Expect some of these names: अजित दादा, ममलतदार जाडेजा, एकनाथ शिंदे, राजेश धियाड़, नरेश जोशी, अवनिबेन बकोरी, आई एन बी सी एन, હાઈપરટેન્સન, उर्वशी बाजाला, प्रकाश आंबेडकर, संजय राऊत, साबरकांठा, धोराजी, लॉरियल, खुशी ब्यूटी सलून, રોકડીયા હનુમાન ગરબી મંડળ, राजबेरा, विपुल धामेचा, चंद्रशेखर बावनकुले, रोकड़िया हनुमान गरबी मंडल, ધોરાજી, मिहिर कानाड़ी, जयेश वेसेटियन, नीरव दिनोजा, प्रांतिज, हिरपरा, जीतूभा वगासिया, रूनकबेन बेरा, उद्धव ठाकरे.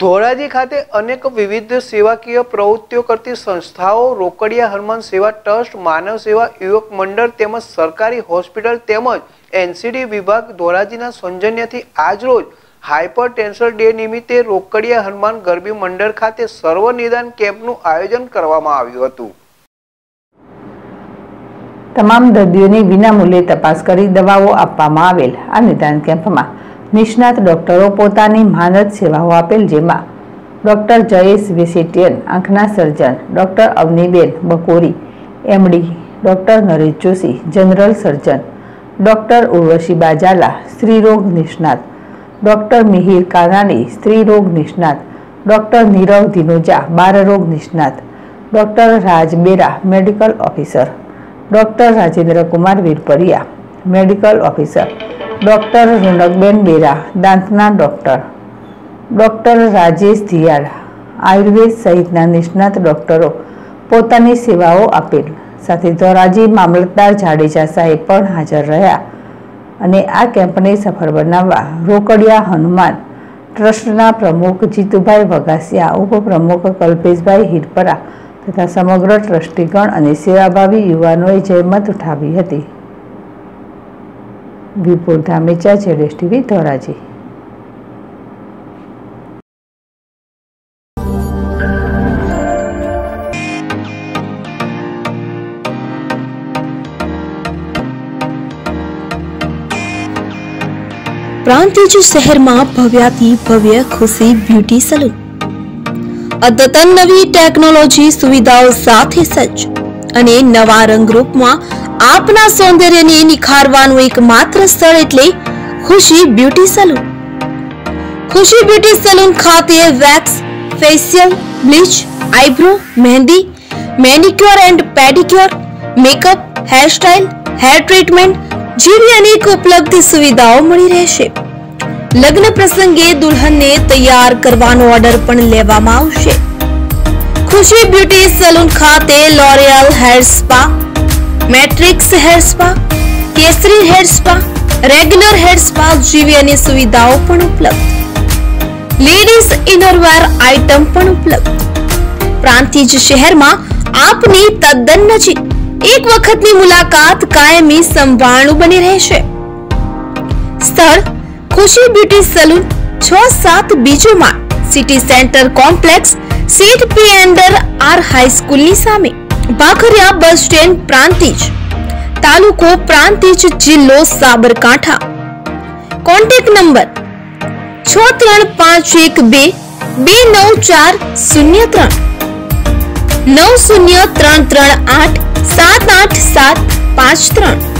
ધોરાજી ખાતે અનેક વિવિધ સેવાકીય પ્રવૃત્તિઓ કરતી સંસ્થાઓ રોકડિયા હનુમાન સેવા ટ્રસ્ટ, માનવ સેવા યુવક મંડળ તેમજ સરકારી હોસ્પિટલ તેમજ એનસીડી વિભાગ ધોરાજીના સૌજન્યથી આજરોજ હાઇપરટેન્શન ડે નિમિત્તે રોકડિયા હનુમાન ગરબી મંડળ ખાતે સર્વ નિદાન કેમ્પનું આયોજન કરવામાં આવ્યું હતું. તમામ દર્દીઓની વિનામૂલ્યે તપાસ કરી દવાઓ આપવામાં આવેલ આ નિદાન કેમ્પમાં निष्णात डॉक्टरों पोतानी मानद सेवाओं आपेल, जेमां डॉक्टर जयेश वेसेटियन आंखना surgeon, doctor अवनिबेन बकोरी MD, doctor नरेश जोशी general surgeon, doctor उर्वशी बाजाला स्त्रीरोग निष्णात, डॉक्टर मिहिर कानाड़ी स्त्रीरोग निष्णात, डॉक्टर नीरव दिनोजा बालरोग निष्णात, doctor राजबेरा medical officer, doctor Rajendra Kumar Virparia medical officer, doctor रूनकबेन बेरा दांतना डॉक्टर, डॉक्टर राजेश धियाड़ आयुर्वेद सहित निष्णात डॉक्टरों पोतानी सेवाओं आपेल. साथे धोराजी ममलतदार जाडेजा साहेब पण हाजर रह्या अने आ केम्पने सफल बनाववा रोकड़िया हनुमान ट्रस्टना प्रमुख जीतूभा वगासिया, उपप्रमुख कल्पेश भाई हिरपरा तथा समग्र ट्रस्टीगण अने सेवाभावी युवानोए जयमत उठावी हती. विपुल धामेचा जयेश टीवी धोराजी. प्रांतिज शहर में भव्याति भव्य खुशी ब्यूटी सलून अद्यतन नवी टेक्नोलॉजी सुविधाओं साथ सज्ज अने नवा रंग रूप में आपना सौंदर्य ने निखारवानुं एकमात्र स्थळ एटले खुशी ब्यूटी सलून. खुशी ब्यूटी सलून खाते wax, facial, bleach, eyebrow, mehndi, manicure and pedicure, makeup, hair style, hair treatment जेवी अनेक उपलब्ध सुविधाओं मळी रहेशे. लग्न प्रसंगे दुल्हन ने तैयार करवानो ऑर्डर पण लेवामां आवशे. खुशी ब्यूटी सलून खाते लॉरियल hair spa, Matrix hair spa, Kesari hair spa, रेगनर हेयर स्पा जीवी अनेक सुविधाओं पण उपलब्ध. लेरीस इनरवेर आइटम पण उपलब्ध. प्रांतिज शहर में आपनी तद्दन नजीक एक वखतनी मुलाकात कायमी संभाळनु बनी रहेशे. स्थळ खुशी ब्यूटी सलून 6-7 बीजो माळ सिटी सेंटर कॉम्प्लेक्स सीट पी अंडर आर हाई स्कूल नी सामे बाखरिया बस स्टैंड प्रांतिज तालुको प्रांतिज जिल्लो साबरकांठा. Contact number 6351229403 9033878753.